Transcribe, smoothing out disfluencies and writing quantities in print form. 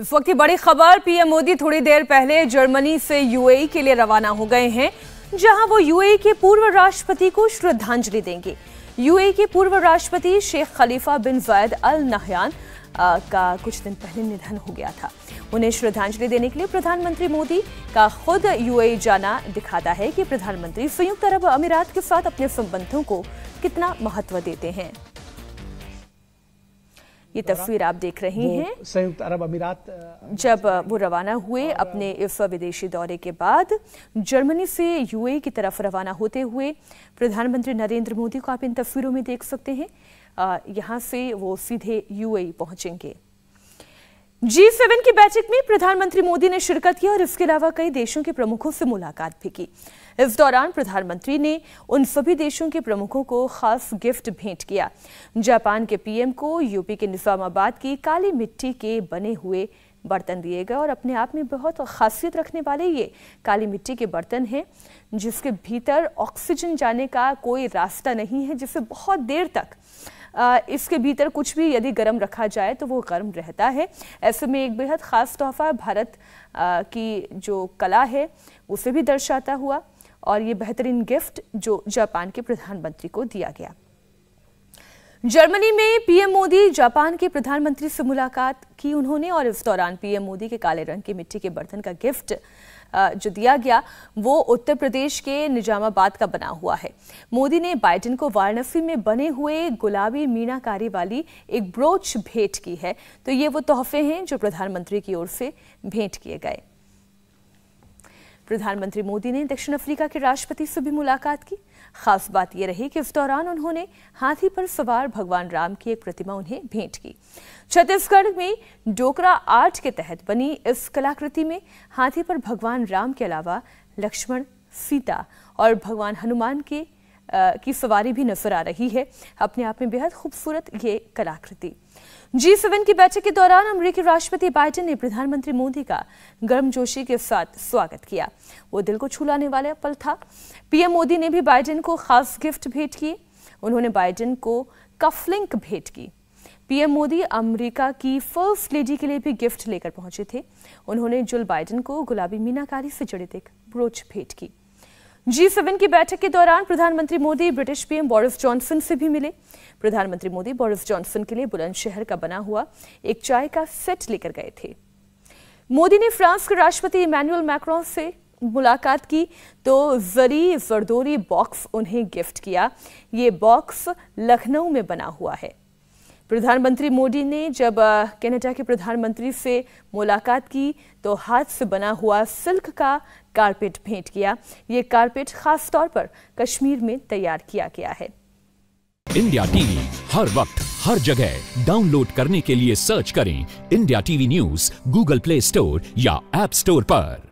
इस वक्त की बड़ी खबर, पीएम मोदी थोड़ी देर पहले जर्मनी से यूएई के लिए रवाना हो गए हैं, जहां वो यूएई के पूर्व राष्ट्रपति को श्रद्धांजलि देंगे। यूएई के पूर्व राष्ट्रपति Sheikh Khalifa bin Zayed Al Nahyan का कुछ दिन पहले निधन हो गया था। उन्हें श्रद्धांजलि देने के लिए प्रधानमंत्री मोदी का खुद यूएई जाना दिखाता है कि प्रधानमंत्री संयुक्त अरब अमीरात के साथ अपने संबंधों को कितना महत्व देते हैं। ये तस्वीर आप देख रहे हैं संयुक्त अरब अमीरात, जब वो रवाना हुए अपने इस विदेशी दौरे के बाद जर्मनी से यूएई की तरफ रवाना होते हुए प्रधानमंत्री नरेंद्र मोदी को आप इन तस्वीरों में देख सकते हैं। यहाँ से वो सीधे यूएई पहुंचेंगे। G7 की बैठक में प्रधानमंत्री मोदी ने शिरकत की और इसके अलावा कई देशों के प्रमुखों से मुलाकात भी की। इस दौरान प्रधानमंत्री ने उन सभी देशों के प्रमुखों को खास गिफ्ट भेंट किया। जापान के पीएम को यूपी के निजामाबाद की काली मिट्टी के बने हुए बर्तन दिए गए और अपने आप में बहुत खासियत रखने वाले ये काली मिट्टी के बर्तन हैं, जिसके भीतर ऑक्सीजन जाने का कोई रास्ता नहीं है, जिससे बहुत देर तक इसके भीतर कुछ भी यदि गर्म रखा जाए तो वो गर्म रहता है। ऐसे में एक बेहद ख़ास तोहफा भारत की जो कला है उसे भी दर्शाता हुआ और ये बेहतरीन गिफ्ट जो जापान के प्रधानमंत्री को दिया गया। जर्मनी में पीएम मोदी जापान के प्रधानमंत्री से मुलाकात की उन्होंने और इस दौरान पीएम मोदी के काले रंग की मिट्टी के बर्तन का गिफ्ट जो दिया गया वो उत्तर प्रदेश के निजामाबाद का बना हुआ है। मोदी ने बाइडेन को वाराणसी में बने हुए गुलाबी मीनाकारी वाली एक ब्रोच भेंट की है। तो ये वो तोहफे हैं जो प्रधानमंत्री की ओर से भेंट किए गए। प्रधानमंत्री मोदी ने दक्षिण अफ्रीका के राष्ट्रपति से भी मुलाकात की। खास बात यह रही कि इस दौरान उन्होंने हाथी पर सवार भगवान राम की एक प्रतिमा उन्हें भेंट की। छत्तीसगढ़ में डोकरा आर्ट के तहत बनी इस कलाकृति में हाथी पर भगवान राम के अलावा लक्ष्मण, सीता और भगवान हनुमान की सवारी भी नजर आ रही है। अपने आप में बेहद खूबसूरत ये कलाकृति। G7 की बैठक के दौरान अमेरिकी राष्ट्रपति बाइडेन ने प्रधानमंत्री मोदी का गर्मजोशी के साथ स्वागत किया। वो दिल को छू लाने वाला पल था। पीएम मोदी ने भी बाइडेन को खास गिफ्ट भेंट किए। उन्होंने बाइडेन को कफलिंक भेंट की। पीएम मोदी अमेरिका की फर्स्ट लेडी के लिए भी गिफ्ट लेकर पहुंचे थे। उन्होंने जो बाइडेन को गुलाबी मीनाकारी से जड़ित एक ब्रोच भेंट की। G7 की बैठक के दौरान प्रधानमंत्री Modi British PM Boris Johnson से भी मिले। प्रधानमंत्री मोदी बोरिस जॉनसन के लिए बुलंदशहर का बना हुआ एक चाय का सेट लेकर गए थे। मोदी ने फ्रांस के राष्ट्रपति इमैनुएल मैक्रों से मुलाकात की तो जरी जरदोरी बॉक्स उन्हें गिफ्ट किया। ये बॉक्स लखनऊ में बना हुआ है। प्रधानमंत्री मोदी ने जब कनाडा के प्रधानमंत्री से मुलाकात की तो हाथ से बना हुआ सिल्क का कारपेट भेंट किया। ये कारपेट खास तौर पर कश्मीर में तैयार किया गया है। इंडिया टीवी हर वक्त हर जगह डाउनलोड करने के लिए सर्च करें India TV news Google Play store या ऐप स्टोर पर।